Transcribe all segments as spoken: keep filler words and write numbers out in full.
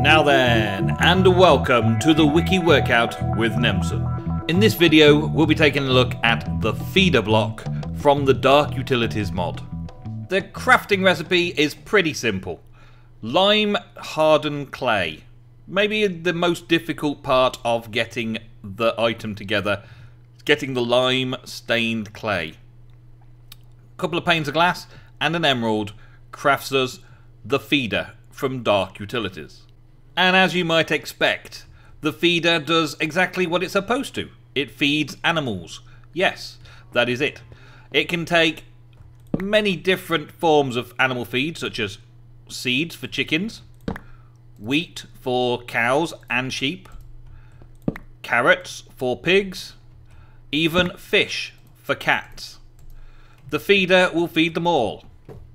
Now then, and welcome to the Wiki Workout with Nemsun. In this video, we'll be taking a look at the feeder block from the Dark Utilities mod. The crafting recipe is pretty simple. Lime, hardened clay. Maybe the most difficult part of getting the item together, getting the lime stained clay. A couple of panes of glass and an emerald crafts us the feeder from Dark Utilities. And as you might expect, the feeder does exactly what it's supposed to. It feeds animals. Yes, that is it. It can take many different forms of animal feed, such as seeds for chickens, wheat for cows and sheep, carrots for pigs, even fish for cats. The feeder will feed them all.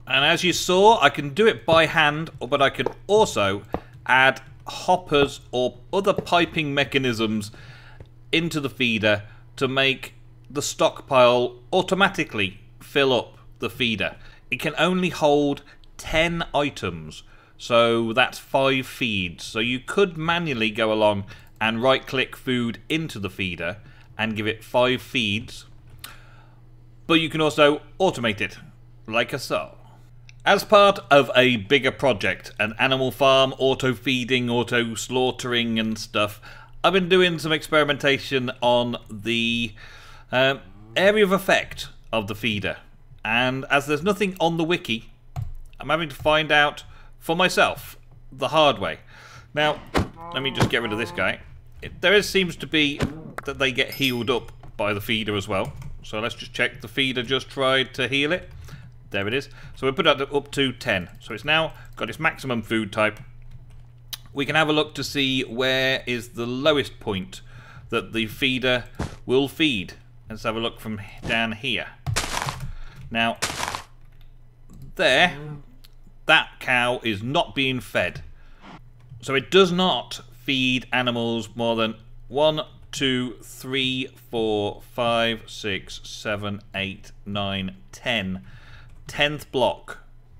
And as you saw, I can do it by hand, but I can also add hoppers or other piping mechanisms into the feeder to make the stockpile automatically fill up the feeder. It can only hold ten items, so that's five feeds. So you could manually go along and right-click food into the feeder and give it five feeds, but you can also automate it, like so. As part of a bigger project, an animal farm, auto-feeding, auto-slaughtering and stuff, I've been doing some experimentation on the uh, area of effect of the feeder. And as there's nothing on the wiki, I'm having to find out for myself the hard way. Now, let me just get rid of this guy. It, there is, seems to be that they get healed up by the feeder as well. So let's just check. The feeder just tried to heal it. There it is. So we put it up to ten. So it's now got its maximum food type. We can have a look to see where is the lowest point that the feeder will feed. Let's have a look from down here. Now, there, that cow is not being fed. So it does not feed animals more than one, two, three, four, five, six, seven, eight, nine, ten. tenth block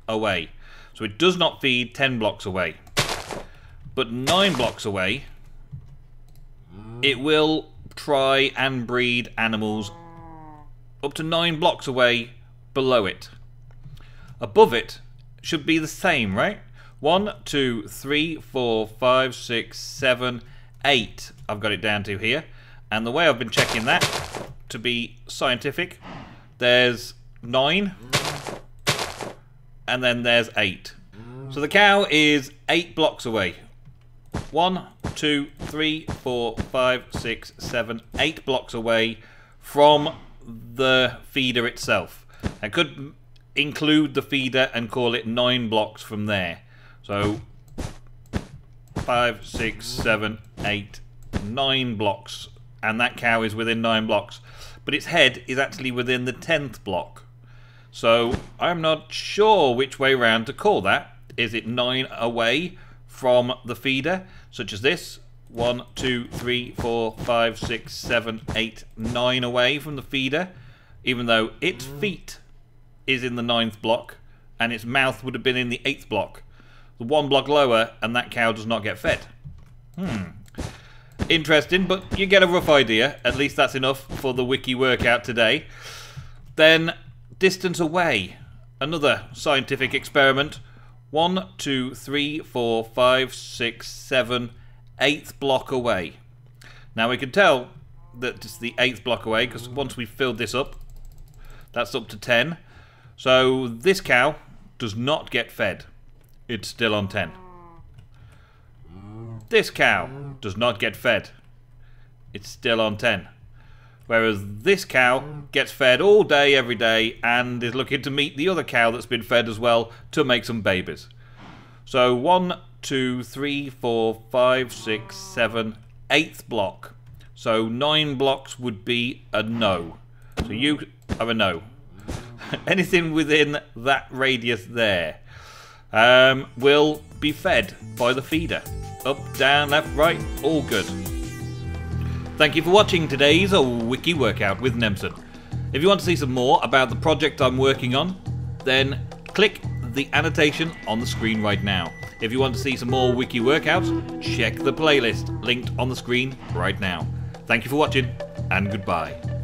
away. So it does not feed ten blocks away. But nine blocks away, it will try and breed animals up to nine blocks away below it. Above it should be the same, right? one, two, three, four, five, six, seven, eight. I've got it down to here. And the way I've been checking that, to be scientific, there's nine. And then there's eight. So the cow is eight blocks away. One, two, three, four, five, six, seven, eight blocks away from the feeder itself. I could include the feeder and call it nine blocks from there. So five, six, seven, eight, nine blocks. And that cow is within nine blocks. But its head is actually within the tenth block. So I'm not sure which way round to call that. Is it nine away from the feeder, such as this? One, two, three, four, five, six, seven, eight, nine away from the feeder, even though its feet is in the ninth block and its mouth would have been in the eighth block. The one block lower, and that cow does not get fed. Hmm. Interesting, but you get a rough idea. At least that's enough for the wiki workout today. Then distance away, another scientific experiment. One, two, three, four, five, six, seven, eighth block away. Now we can tell that it's the eighth block away because once we've filled this up, that's up to ten. So this cow does not get fed. It's still on ten. This cow does not get fed. It's still on ten. Whereas this cow gets fed all day, every day, and is looking to meet the other cow that's been fed as well to make some babies. So one, two, three, four, five, six, seven, eighth block. So nine blocks would be a no. So you are a no. Anything within that radius there um, will be fed by the feeder. Up, down, left, right, all good. Thank you for watching today's Wiki Workout with Nemsun. If you want to see some more about the project I'm working on, then click the annotation on the screen right now. If you want to see some more Wiki workouts, check the playlist linked on the screen right now. Thank you for watching, and goodbye.